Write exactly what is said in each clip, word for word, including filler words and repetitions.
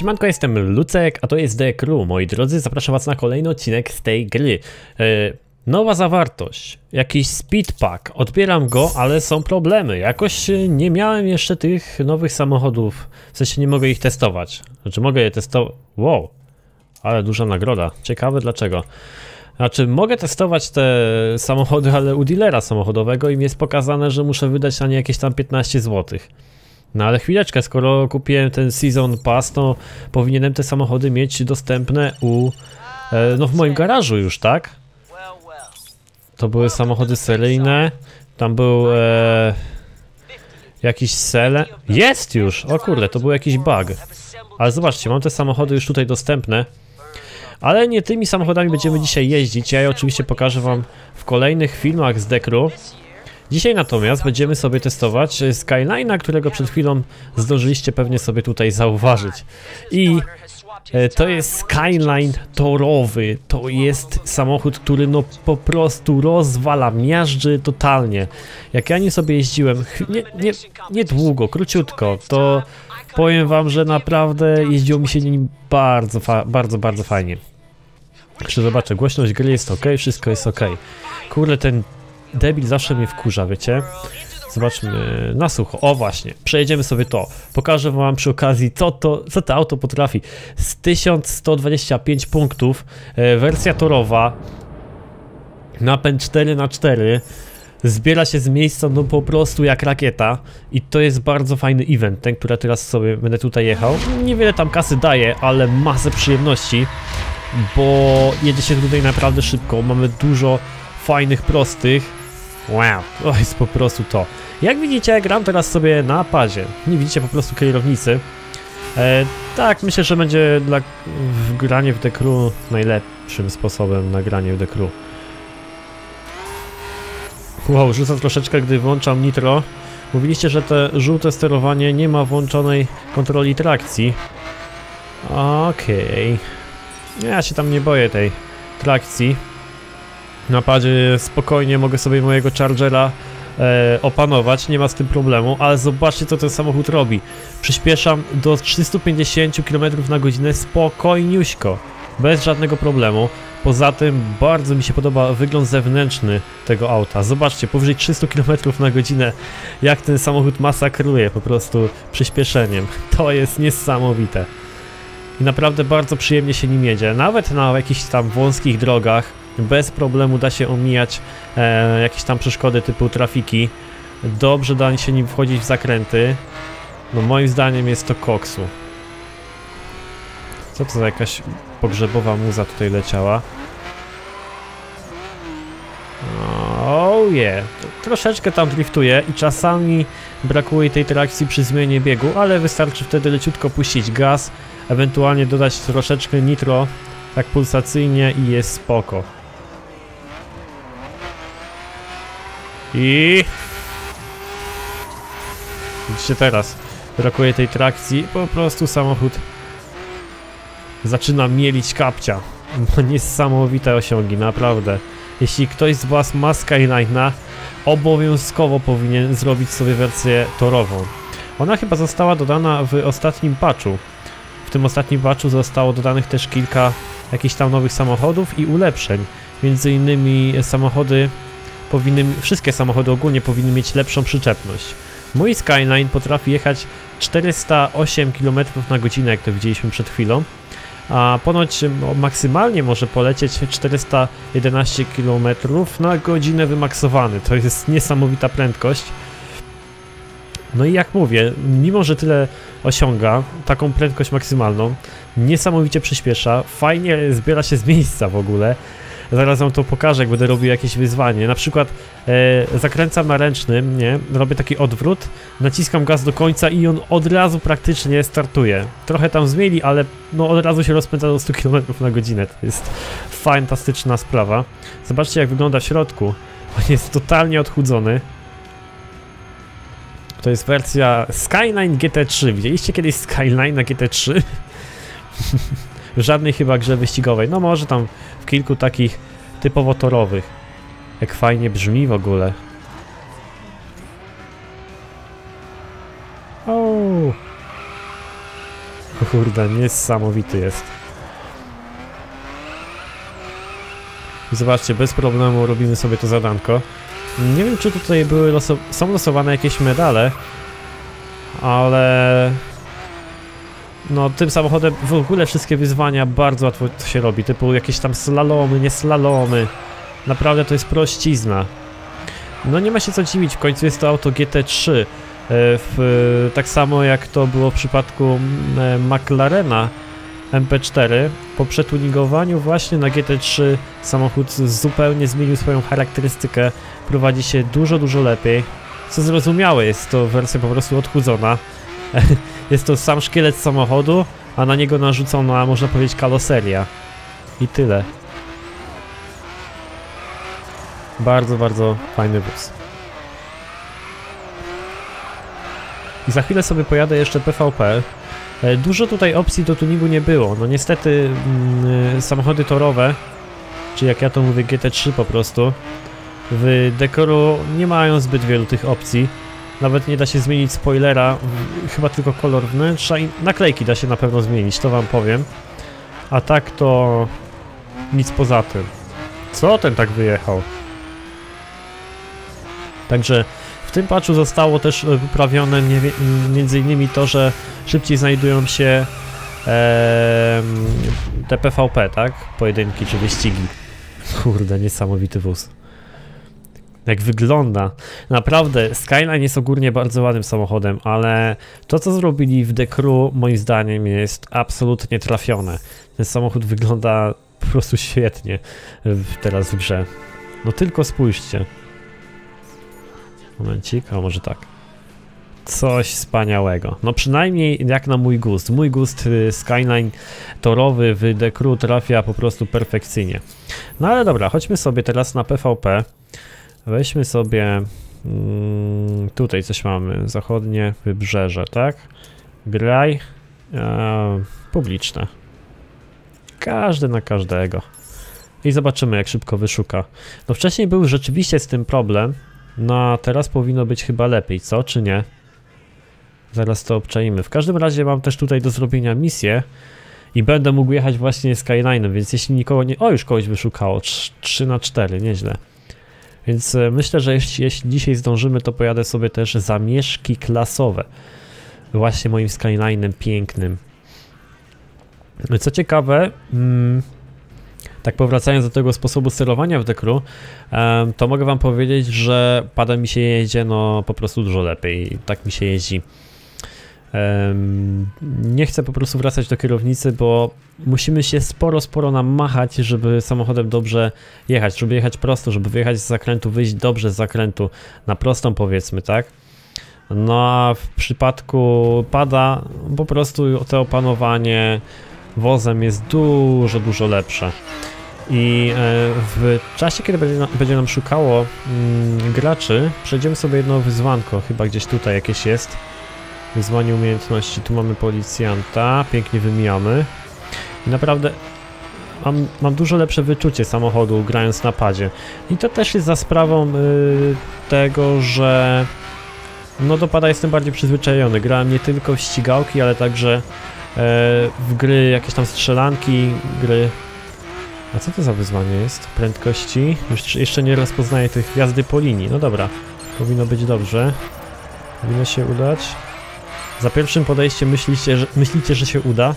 Siemanko, jestem Lucek, a to jest The Crew, moi drodzy, zapraszam was na kolejny odcinek z tej gry. Yy, nowa zawartość, jakiś speed pack, odbieram go, ale są problemy, jakoś nie miałem jeszcze tych nowych samochodów, w sensie nie mogę ich testować, znaczy mogę je testować, wow, ale duża nagroda, ciekawe dlaczego. Znaczy mogę testować te samochody, ale u dealera samochodowego i mi jest pokazane, że muszę wydać na nie jakieś tam piętnaście złotych. No ale chwileczkę, skoro kupiłem ten Season Pass, to powinienem te samochody mieć dostępne u... no w moim garażu już, tak? To były samochody seryjne, tam był... E, jakiś sele... Jest już! O kurde, to był jakiś bug. Ale zobaczcie, mam te samochody już tutaj dostępne. Ale nie tymi samochodami będziemy dzisiaj jeździć, ja je oczywiście pokażę wam w kolejnych filmach z The Crew. Dzisiaj natomiast będziemy sobie testować Skyline'a, którego przed chwilą zdążyliście pewnie sobie tutaj zauważyć. I to jest Skyline torowy, to jest samochód, który no po prostu rozwala, miażdży totalnie. Jak ja nim sobie jeździłem, nie, nie, nie długo, króciutko, to powiem wam, że naprawdę jeździło mi się nim bardzo, bardzo, bardzo fajnie. Jeszcze zobaczę, głośność gry jest ok, wszystko jest ok. Kurde, ten debil zawsze mnie wkurza, wiecie? Zobaczmy na sucho. O właśnie, przejedziemy sobie to. Pokażę wam przy okazji, co to, co to auto potrafi. Z tysiąc sto dwudziestu pięciu punktów, e, wersja torowa, napęd cztery na cztery, zbiera się z miejsca no po prostu jak rakieta. I to jest bardzo fajny event, ten, który teraz sobie będę tutaj jechał. Niewiele tam kasy daje, ale masę przyjemności, bo jedzie się tutaj naprawdę szybko, mamy dużo fajnych, prostych. Wow, to jest po prostu to. Jak widzicie, gram teraz sobie na padzie. Nie widzicie po prostu kierownicy. E, tak, myślę, że będzie dla w granie w The Crew najlepszym sposobem na granie w The Crew. Wow, rzucam troszeczkę, gdy włączam nitro. Mówiliście, że te żółte sterowanie nie ma włączonej kontroli trakcji. Okej. Okay. Ja się tam nie boję tej trakcji. Na padzie spokojnie mogę sobie mojego Chargera e, opanować, nie ma z tym problemu, ale zobaczcie, co ten samochód robi. Przyspieszam do trzystu pięćdziesięciu kilometrów na godzinę spokojniuśko, bez żadnego problemu. Poza tym bardzo mi się podoba wygląd zewnętrzny tego auta. Zobaczcie, powyżej trzystu kilometrów na godzinę, jak ten samochód masakruje po prostu przyspieszeniem. To jest niesamowite. I naprawdę bardzo przyjemnie się nim jedzie, nawet na jakichś tam wąskich drogach. Bez problemu da się omijać e, jakieś tam przeszkody typu trafiki. Dobrze da się nim wchodzić w zakręty. No moim zdaniem jest to koksu. Co to za jakaś pogrzebowa muza tutaj leciała? Oh yeah. Troszeczkę tam driftuje i czasami brakuje tej trakcji przy zmianie biegu, ale wystarczy wtedy leciutko puścić gaz, ewentualnie dodać troszeczkę nitro, tak pulsacyjnie i jest spoko. I widzicie teraz, brakuje tej trakcji, po prostu samochód zaczyna mielić kapcia. No, niesamowite osiągi, naprawdę. Jeśli ktoś z was ma Skyline'a, obowiązkowo powinien zrobić sobie wersję torową. Ona chyba została dodana w ostatnim patchu. W tym ostatnim patchu zostało dodanych też kilka jakichś tam nowych samochodów i ulepszeń. Między innymi samochody powinny, wszystkie samochody ogólnie powinny mieć lepszą przyczepność. Mój Skyline potrafi jechać czterysta osiem kilometrów na godzinę, jak to widzieliśmy przed chwilą, a ponoć maksymalnie może polecieć czterysta jedenaście kilometrów na godzinę wymaksowany. To jest niesamowita prędkość. No i jak mówię, mimo że tyle osiąga, taką prędkość maksymalną, niesamowicie przyspiesza, fajnie zbiera się z miejsca w ogóle. Zaraz wam to pokażę, jak będę robił jakieś wyzwanie. Na przykład e, zakręcam na ręcznym, nie? Robię taki odwrót, naciskam gaz do końca i on od razu praktycznie startuje. Trochę tam zmieli, ale no od razu się rozpędza do stu kilometrów na godzinę. To jest fantastyczna sprawa. Zobaczcie, jak wygląda w środku. On jest totalnie odchudzony. To jest wersja Skyline G T trzy. Widzieliście kiedyś Skyline na G T trzy? W żadnej chyba grze wyścigowej. No może tam w kilku takich typowo torowych. Jak fajnie brzmi w ogóle. O kurde, niesamowity jest. Zobaczcie, bez problemu robimy sobie to zadanko. Nie wiem, czy tutaj były loso- są losowane jakieś medale, ale... No, tym samochodem w ogóle wszystkie wyzwania bardzo łatwo to się robi, typu jakieś tam slalomy, nie slalomy. Naprawdę to jest prościzna. No nie ma się co dziwić, w końcu jest to auto G T trzy. W, tak samo jak to było w przypadku McLarena M P cztery. Po przetuningowaniu właśnie na G T trzy samochód zupełnie zmienił swoją charakterystykę. Prowadzi się dużo, dużo lepiej. Co zrozumiałe, jest to wersja po prostu odchudzona. Jest to sam szkielet samochodu, a na niego narzucona, można powiedzieć, karoseria. I tyle. Bardzo, bardzo fajny wóz. I za chwilę sobie pojadę jeszcze P V P. Dużo tutaj opcji do tuningu nie było. No niestety mm, samochody torowe, czy jak ja to mówię, G T trzy po prostu, w The Crew nie mają zbyt wielu tych opcji. Nawet nie da się zmienić spoilera, chyba tylko kolor wnętrza i naklejki da się na pewno zmienić, to wam powiem. A tak to nic poza tym. Co ten tak wyjechał? Także w tym patchu zostało też poprawione między innymi to, że szybciej znajdują się e, te P V P, tak? Pojedynki czy wyścigi. Kurde, niesamowity wóz. Jak wygląda. Naprawdę, Skyline jest ogólnie bardzo ładnym samochodem, ale to, co zrobili w The Crew, moim zdaniem jest absolutnie trafione. Ten samochód wygląda po prostu świetnie teraz w grze. No tylko spójrzcie. Momencik, a może tak. Coś wspaniałego. No przynajmniej jak na mój gust. Mój gust Skyline torowy w The Crew trafia po prostu perfekcyjnie. No ale dobra, chodźmy sobie teraz na P V P. Weźmy sobie, mm, tutaj coś mamy, zachodnie wybrzeże, tak? Graj, e, publiczne. Każdy na każdego. I zobaczymy, jak szybko wyszuka. No wcześniej był rzeczywiście z tym problem, no a teraz powinno być chyba lepiej, co? Czy nie? Zaraz to obczajmy. W każdym razie mam też tutaj do zrobienia misję i będę mógł jechać właśnie Skyline'em, więc jeśli nikogo nie... O, już kogoś wyszukało, trzy na cztery, nieźle. Więc myślę, że jeśli, jeśli dzisiaj zdążymy, to pojadę sobie też zamieszki klasowe. Właśnie moim Skyline'em pięknym. Co ciekawe, mm, tak powracając do tego sposobu sterowania w The Crew, um, to mogę wam powiedzieć, że pada mi się jeździe no po prostu dużo lepiej. Tak mi się jeździ. Um, nie chcę po prostu wracać do kierownicy, bo musimy się sporo, sporo namachać, żeby samochodem dobrze jechać, żeby jechać prosto, żeby wyjechać z zakrętu, wyjść dobrze z zakrętu, na prostą powiedzmy, tak? No a w przypadku pada po prostu to opanowanie wozem jest dużo, dużo lepsze. I w czasie, kiedy będzie nam szukało mm, graczy, przejdziemy sobie jedno wyzwanko, chyba gdzieś tutaj jakieś jest. Wyzwanie umiejętności, tu mamy policjanta, pięknie wymijamy. I naprawdę mam, mam dużo lepsze wyczucie samochodu grając na padzie. I to też jest za sprawą y, tego, że no do pada jestem bardziej przyzwyczajony. Grałem nie tylko w ścigałki, ale także y, w gry jakieś tam strzelanki, gry... A co to za wyzwanie jest? Prędkości? Już, jeszcze nie rozpoznaję tych jazdy po linii. No dobra, powinno być dobrze. Powinno się udać. Za pierwszym podejściem myślicie, że, myślicie, że się uda.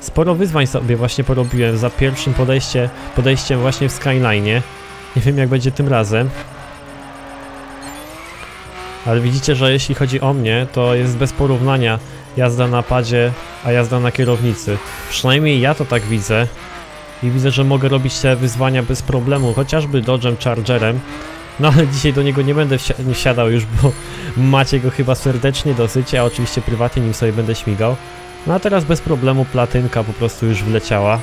Sporo wyzwań sobie właśnie porobiłem za pierwszym podejście, podejściem właśnie w Skyline'ie. Nie wiem, jak będzie tym razem. Ale widzicie, że jeśli chodzi o mnie, to jest bez porównania jazda na padzie, a jazda na kierownicy. Przynajmniej ja to tak widzę. I widzę, że mogę robić te wyzwania bez problemu, chociażby Dodge'em, Charger'em. No ale dzisiaj do niego nie będę wsi nie wsiadał już, bo macie go chyba serdecznie dosyć, a oczywiście prywatnie nim sobie będę śmigał. No a teraz bez problemu platynka po prostu już wleciała.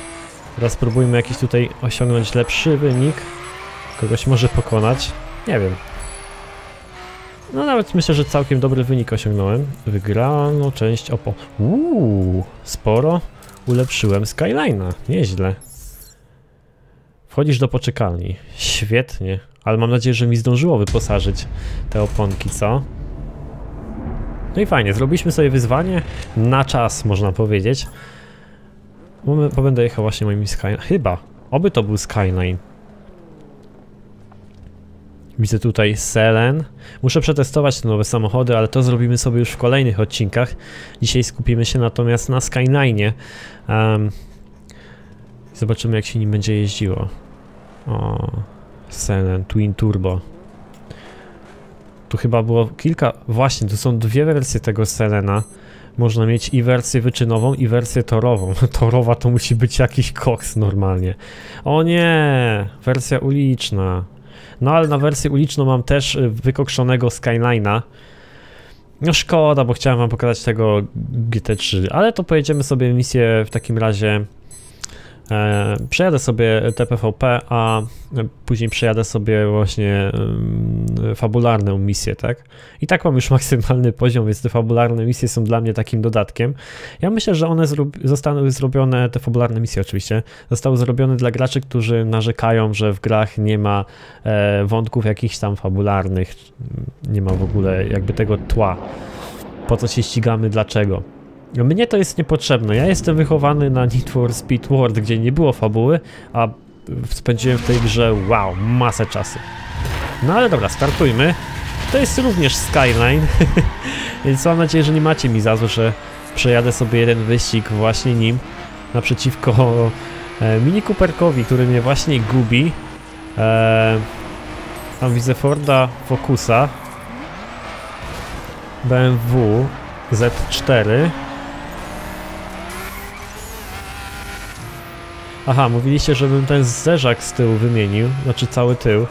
Teraz spróbujmy jakiś tutaj osiągnąć lepszy wynik. Kogoś może pokonać, nie wiem. No nawet myślę, że całkiem dobry wynik osiągnąłem. Wygrano część opo... Uuu, sporo ulepszyłem Skyline'a, nieźle. Wchodzisz do poczekalni, świetnie. Ale mam nadzieję, że mi zdążyło wyposażyć te oponki, co? No i fajnie, zrobiliśmy sobie wyzwanie na czas, można powiedzieć. Bo będę jechał właśnie moim Skyline. Chyba. Oby to był Skyline. Widzę tutaj Selen. Muszę przetestować te nowe samochody, ale to zrobimy sobie już w kolejnych odcinkach. Dzisiaj skupimy się natomiast na Skyline'ie. Um, zobaczymy, jak się nim będzie jeździło. O, Selen, Twin Turbo. Tu chyba było kilka... Właśnie, tu są dwie wersje tego Selena. Można mieć i wersję wyczynową, i wersję torową. Torowa to musi być jakiś koks normalnie. O nie! Wersja uliczna. No ale na wersję uliczną mam też wykokszonego Skyline'a. No szkoda, bo chciałem wam pokazać tego G T trzy, ale to pojedziemy sobie misję w takim razie. E, przejadę sobie T P V P, a później przejadę sobie właśnie e, fabularną misję, tak? I tak mam już maksymalny poziom, więc te fabularne misje są dla mnie takim dodatkiem. Ja myślę, że one zro zostały zrobione, te fabularne misje oczywiście, zostały zrobione dla graczy, którzy narzekają, że w grach nie ma e, wątków jakichś tam fabularnych, nie ma w ogóle jakby tego tła, po co się ścigamy, dlaczego. Mnie to jest niepotrzebne. Ja jestem wychowany na Need for Speed World, gdzie nie było fabuły, a spędziłem w tej grze, wow, masę czasu. No ale dobra, startujmy. To jest również Skyline, więc mam nadzieję, że nie macie mi za złe, że przejadę sobie jeden wyścig właśnie nim naprzeciwko e, Mini Cooperkowi, który mnie właśnie gubi. E, tam widzę Forda Focusa, B M W Z cztery. Aha, mówiliście, żebym ten zerzak z tyłu wymienił, znaczy cały tył.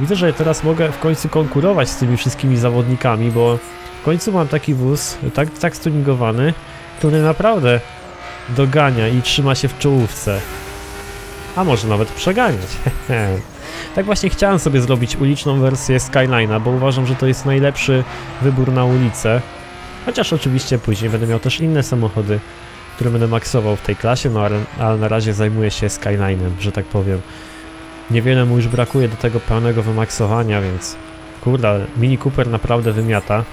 Widzę, że teraz mogę w końcu konkurować z tymi wszystkimi zawodnikami, bo w końcu mam taki wóz, tak, tak stuningowany, który naprawdę dogania i trzyma się w czołówce. A może nawet przeganiać. Tak właśnie chciałem sobie zrobić uliczną wersję Skyline'a, bo uważam, że to jest najlepszy wybór na ulicę. Chociaż oczywiście później będę miał też inne samochody, które będę maksował w tej klasie, no ale, ale na razie zajmuję się Skyline'em, że tak powiem. Niewiele mu już brakuje do tego pełnego wymaksowania, więc... Kurde, Mini Cooper naprawdę wymiata.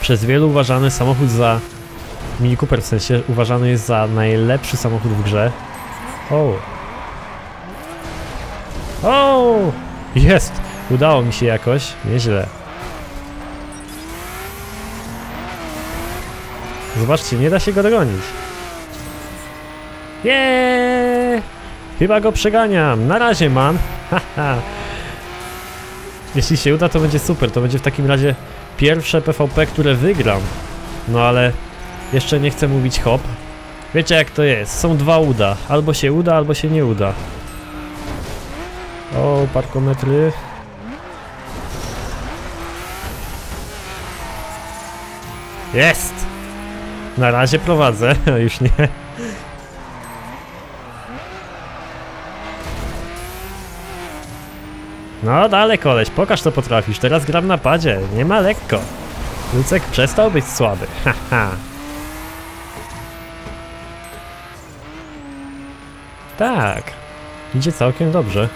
Przez wielu uważany samochód za... Mini Cooper w sensie uważany jest za najlepszy samochód w grze. O! O! Jest! Udało mi się jakoś, nieźle. Zobaczcie, nie da się go dogonić. Jeee! Chyba go przeganiam. Na razie mam. Jeśli się uda, to będzie super. To będzie w takim razie pierwsze P V P, które wygram. No ale jeszcze nie chcę mówić hop. Wiecie jak to jest. Są dwa uda. Albo się uda, albo się nie uda. O, parkometry. Jest! Na razie prowadzę, już nie. No dalej koleś, pokaż co potrafisz, teraz gram na padzie, nie ma lekko. Lucek przestał być słaby, haha. Tak, idzie całkiem dobrze.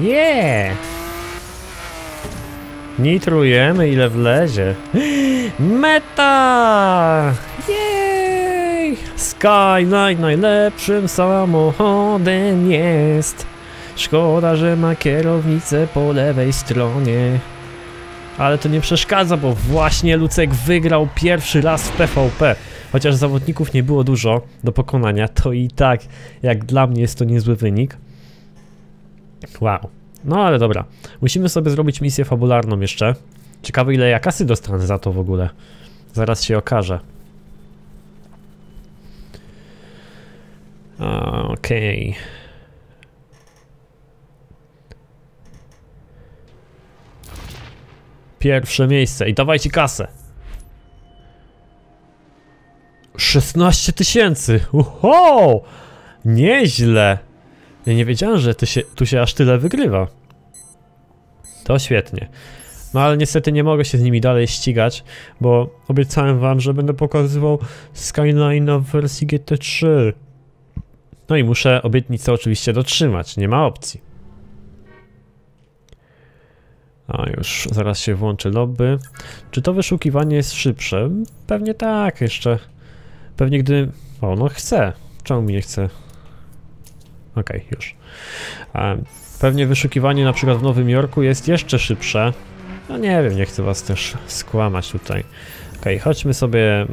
Yeah! Nitrujemy ile wlezie. Meta! Jej! Skyline najlepszym samochodem jest. Szkoda, że ma kierownicę po lewej stronie. Ale to nie przeszkadza, bo właśnie Lucek wygrał pierwszy raz w P V P. Chociaż zawodników nie było dużo do pokonania, to i tak jak dla mnie jest to niezły wynik. Wow. No ale dobra, musimy sobie zrobić misję fabularną jeszcze. Ciekawe ile ja kasy dostanę za to w ogóle. Zaraz się okaże. Okej. Okay. Pierwsze miejsce i dawajcie kasę. szesnaście tysięcy! Uho! Nieźle! Ja nie wiedziałem, że tu się, tu się aż tyle wygrywa. To świetnie. No ale niestety nie mogę się z nimi dalej ścigać, bo obiecałem wam, że będę pokazywał Skyline'a w wersji G T trzy. No i muszę obietnicę oczywiście dotrzymać, nie ma opcji. A już zaraz się włączy lobby. Czy to wyszukiwanie jest szybsze? Pewnie tak, jeszcze. Pewnie gdy... O, no chce. Czemu mi nie chce? Okej, okay, już. Pewnie wyszukiwanie na przykład w Nowym Jorku jest jeszcze szybsze. No nie wiem, nie chcę was też skłamać tutaj. Okej, okay, chodźmy sobie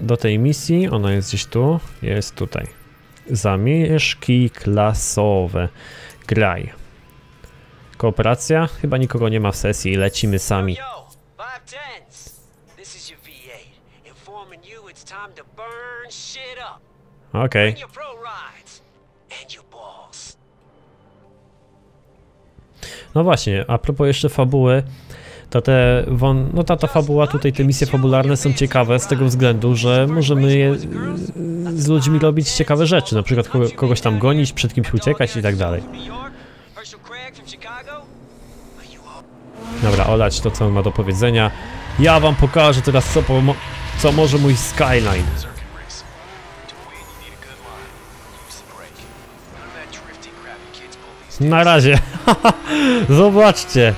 do tej misji. Ona jest gdzieś tu. Jest tutaj. Zamieszki klasowe. Graj. Kooperacja? Chyba nikogo nie ma w sesji i lecimy sami. Okej. Okay. No właśnie, a propos jeszcze fabuły, to te won, no ta, ta fabuła tutaj, te misje fabularne są ciekawe z tego względu, że możemy je, z ludźmi robić ciekawe rzeczy, na przykład kogo, kogoś tam gonić, przed kimś uciekać i tak dalej. Dobra, olać to, co on ma do powiedzenia. Ja wam pokażę teraz, co, pomo co może mój Skyline. Na razie. Zobaczcie.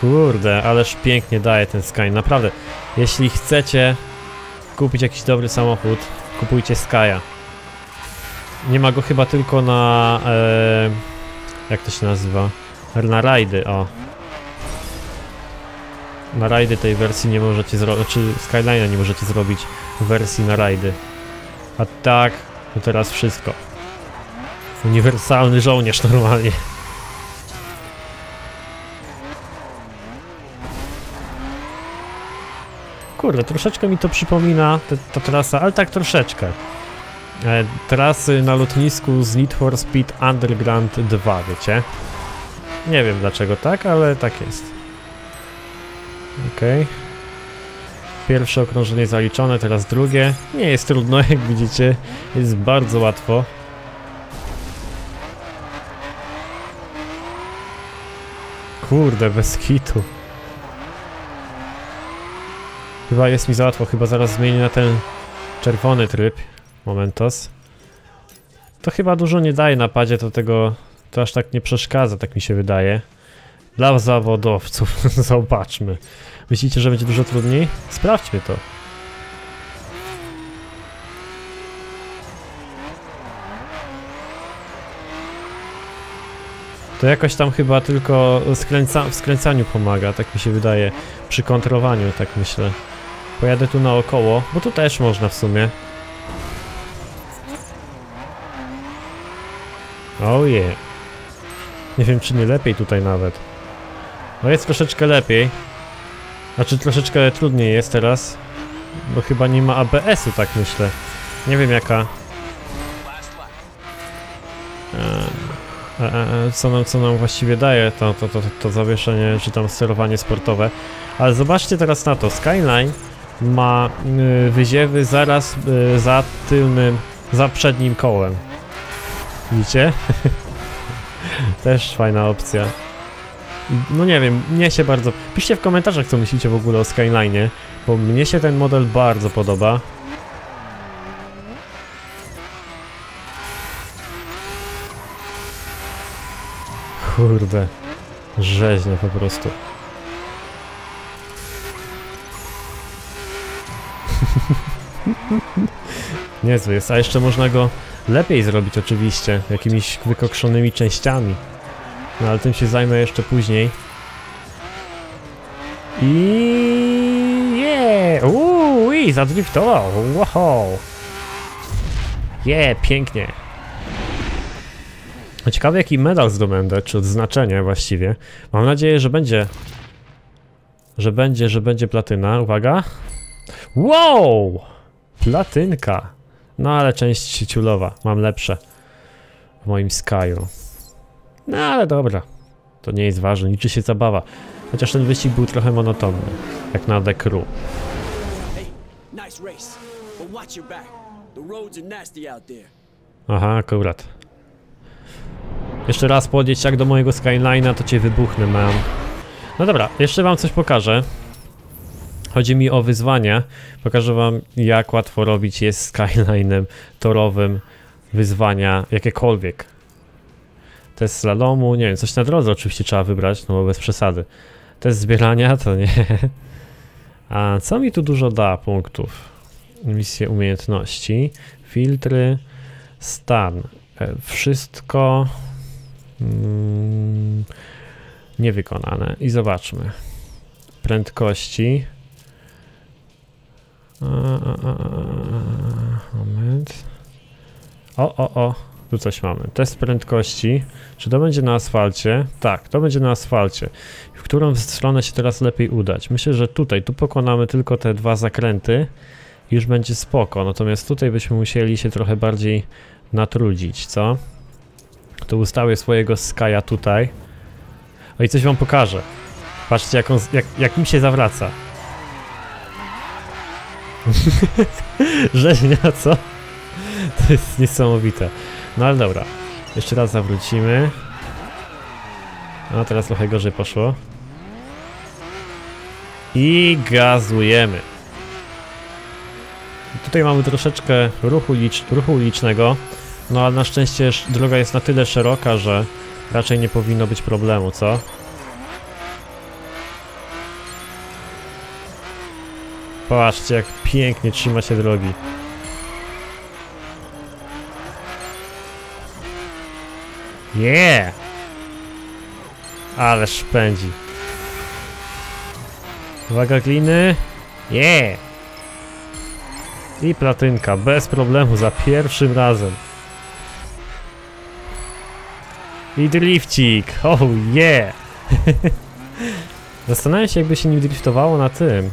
Kurde, ależ pięknie daje ten Sky. Naprawdę, jeśli chcecie kupić jakiś dobry samochód, kupujcie Sky'a. Nie ma go chyba tylko na... E, jak to się nazywa? Na rajdy, o. Na rajdy tej wersji nie możecie zrobić, czy Skyline'a nie możecie zrobić wersji na rajdy. A tak, to teraz wszystko. Uniwersalny żołnierz normalnie. Kurde, troszeczkę mi to przypomina ta, ta trasa, ale tak troszeczkę. E, trasy na lotnisku z Need for Speed Underground dwa, wiecie? Nie wiem dlaczego tak, ale tak jest. Okej. Okay. Pierwsze okrążenie zaliczone, teraz drugie. Nie jest trudno, jak widzicie. Jest bardzo łatwo. Kurde, bez kitu. Chyba jest mi za łatwo, chyba zaraz zmienię na ten czerwony tryb. Momentos. To chyba dużo nie daje na padzie, to tego... To aż tak nie przeszkadza, tak mi się wydaje. Dla zawodowców, zobaczmy. Myślicie, że będzie dużo trudniej? Sprawdźmy to. To jakoś tam chyba tylko skręca w skręcaniu pomaga, tak mi się wydaje. Przy kontrowaniu, tak myślę. Pojadę tu naokoło, bo tu też można w sumie. Oh yeah. Nie wiem, czy nie lepiej tutaj nawet. No jest troszeczkę lepiej. Znaczy troszeczkę trudniej jest teraz. Bo chyba nie ma A B S-u, tak myślę. Nie wiem jaka... E, e, e, co nam, co nam właściwie daje to, to, to, to zawieszenie, czy tam sterowanie sportowe. Ale zobaczcie teraz na to. Skyline ma y, wyziewy zaraz y, za tylnym, za przednim kołem. Widzicie? Też fajna opcja. No nie wiem, mnie się bardzo... Piszcie w komentarzach, co myślicie w ogóle o Skyline'ie, bo mnie się ten model bardzo podoba. Kurde, rzeźnie po prostu. Niezły jest, a jeszcze można go lepiej zrobić oczywiście, jakimiś wykokszonymi częściami. No ale tym się zajmę jeszcze później. I yeah! Uuu, i zadriftował! Wow! Yeah, pięknie! Ciekawe jaki medal zdobędę, czy odznaczenie właściwie. Mam nadzieję, że będzie... Że będzie, że będzie platyna. Uwaga! Wow! Platynka! No ale część ciulowa. Mam lepsze. W moim Sky'u. No ale dobra, to nie jest ważne, liczy się zabawa. Chociaż ten wyścig był trochę monotonny, jak na The Crew. Aha, akurat. Jeszcze raz podjedź jak do mojego Skyline'a, to cię wybuchnę, mam. No dobra, jeszcze wam coś pokażę. Chodzi mi o wyzwania. Pokażę wam, jak łatwo robić jest Skyline'em torowym wyzwania jakiekolwiek. Test slalomu, nie wiem, coś na drodze oczywiście trzeba wybrać, no bo bez przesady. Test zbierania to nie. A co mi tu dużo da punktów? Misje umiejętności, filtry, stan. Wszystko mm, niewykonane. I zobaczmy. Prędkości. A, a, a, a, moment. O, o, o. Tu coś mamy. Test prędkości. Czy to będzie na asfalcie? Tak, to będzie na asfalcie. W którą stronę się teraz lepiej udać? Myślę, że tutaj. Tu pokonamy tylko te dwa zakręty. Już będzie spoko. Natomiast tutaj byśmy musieli się trochę bardziej natrudzić, co? To ustawię swojego Sky'a tutaj. O i coś wam pokażę. Patrzcie jak, on, jak, jak mi się zawraca. Rzeźnia, co? To jest niesamowite. No ale dobra. Jeszcze raz zawrócimy. No teraz trochę gorzej poszło. I gazujemy. Tutaj mamy troszeczkę ruchu, ulicz, ruchu ulicznego, no ale na szczęście droga jest na tyle szeroka, że raczej nie powinno być problemu, co? Patrzcie, jak pięknie trzyma się drogi. Yeah! Ale szpędzi. Uwaga, gliny. Yeah! I platynka, bez problemu, za pierwszym razem. I drifcik, oh yeah! Zastanawiam się, jakby się nim driftowało na tym.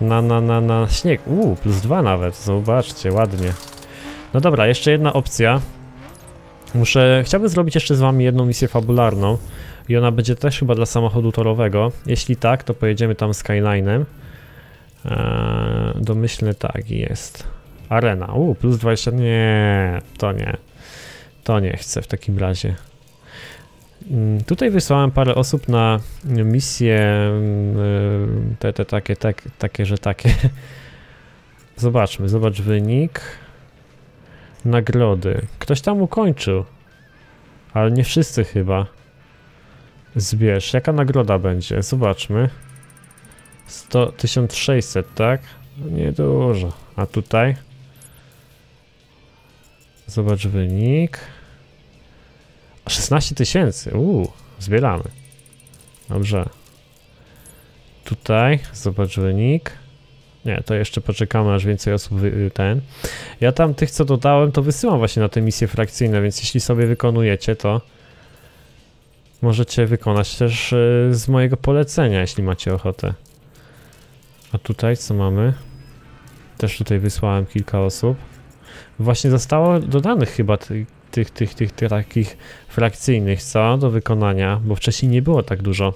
Na, na, na, na śnieg. Uuu, plus dwa nawet, zobaczcie, ładnie. No dobra, jeszcze jedna opcja. Muszę, chciałbym zrobić jeszcze z wami jedną misję fabularną. I ona będzie też chyba dla samochodu torowego. Jeśli tak, to pojedziemy tam Skyline'em. Eee, domyślne tak jest. Arena. Uuu, plus dwadzieścia. Nie, to nie. To nie chcę w takim razie. Mm, tutaj wysłałem parę osób na misje. Yy, te, te takie, tak, takie, że takie. Zobaczmy, zobacz wynik. Nagrody. Ktoś tam ukończył. Ale nie wszyscy chyba. Zbierz. Jaka nagroda będzie? Zobaczmy. tysiąc sześćset, tak? Niedużo. A tutaj? Zobacz wynik. szesnaście tysięcy. Uuu, zbieramy. Dobrze. Tutaj, zobacz wynik. Nie, to jeszcze poczekamy, aż więcej osób ten. Ja tam tych, co dodałem, to wysyłam właśnie na te misje frakcyjne, więc jeśli sobie wykonujecie, to możecie wykonać też z mojego polecenia, jeśli macie ochotę. A tutaj co mamy? Też tutaj wysłałem kilka osób. Właśnie zostało dodanych chyba tych, tych, tych, tych, tych takich frakcyjnych, co? Do wykonania, bo wcześniej nie było tak dużo.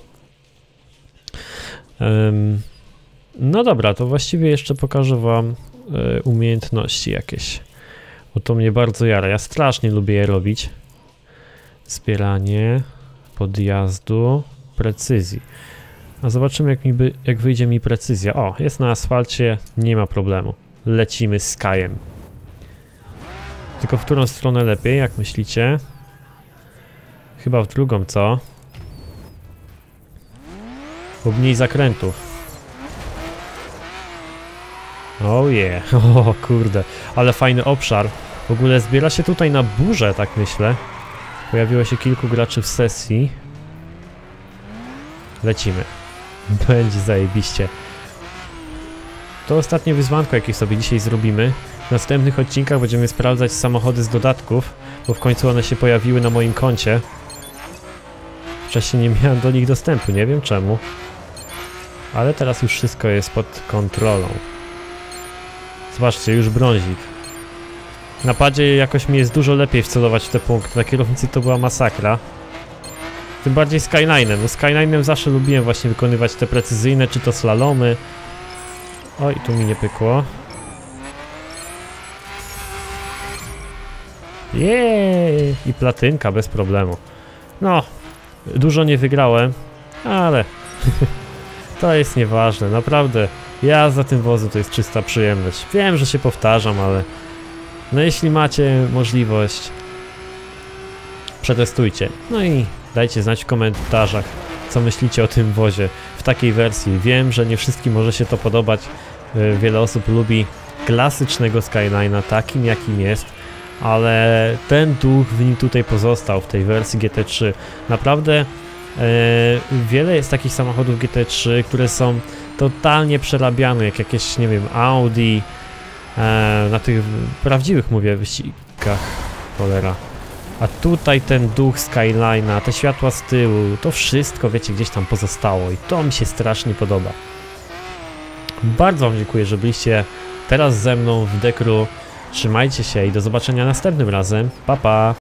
Um, no dobra, to właściwie jeszcze pokażę wam y, umiejętności jakieś. Bo to mnie bardzo jara, ja strasznie lubię je robić. Zbieranie, podjazdu, precyzji. A zobaczymy, jak, mi by, jak wyjdzie mi precyzja. O, jest na asfalcie, nie ma problemu. Lecimy z Sky'em. Tylko w którą stronę lepiej, jak myślicie? Chyba w drugą, co? Bo mniej zakrętów. Oh yeah, o kurde, ale fajny obszar. W ogóle zbiera się tutaj na burzę, tak myślę. Pojawiło się kilku graczy w sesji. Lecimy. Będzie zajebiście. To ostatnie wyzwanko, jakie sobie dzisiaj zrobimy. W następnych odcinkach będziemy sprawdzać samochody z dodatków, bo w końcu one się pojawiły na moim koncie. Wcześniej nie miałem do nich dostępu, nie wiem czemu. Ale teraz już wszystko jest pod kontrolą. Zobaczcie, już brązik. Na padzie jakoś mi jest dużo lepiej wcelować w te punkty. Na kierownicy to była masakra. Tym bardziej Skyline'em, bo Skyline'em zawsze lubiłem właśnie wykonywać te precyzyjne, czy to slalomy. Oj, tu mi nie pykło. Jej! I platynka bez problemu. No, dużo nie wygrałem, ale To jest nieważne, naprawdę. Ja za tym wozem to jest czysta przyjemność. Wiem, że się powtarzam, ale no jeśli macie możliwość, przetestujcie. No i dajcie znać w komentarzach, co myślicie o tym wozie w takiej wersji. Wiem, że nie wszystkim może się to podobać. Wiele osób lubi klasycznego Skyline'a takim, jakim jest, ale ten duch w nim tutaj pozostał, w tej wersji G T trzy. Naprawdę wiele jest takich samochodów G T trzy, które są totalnie przerabiane, jak jakieś, nie wiem, Audi, na tych prawdziwych, mówię, wyścigach, cholera. A tutaj ten duch Skyline'a, te światła z tyłu, to wszystko, wiecie, gdzieś tam pozostało i to mi się strasznie podoba. Bardzo wam dziękuję, że byliście teraz ze mną w The Crew. Trzymajcie się i do zobaczenia następnym razem. Pa, pa!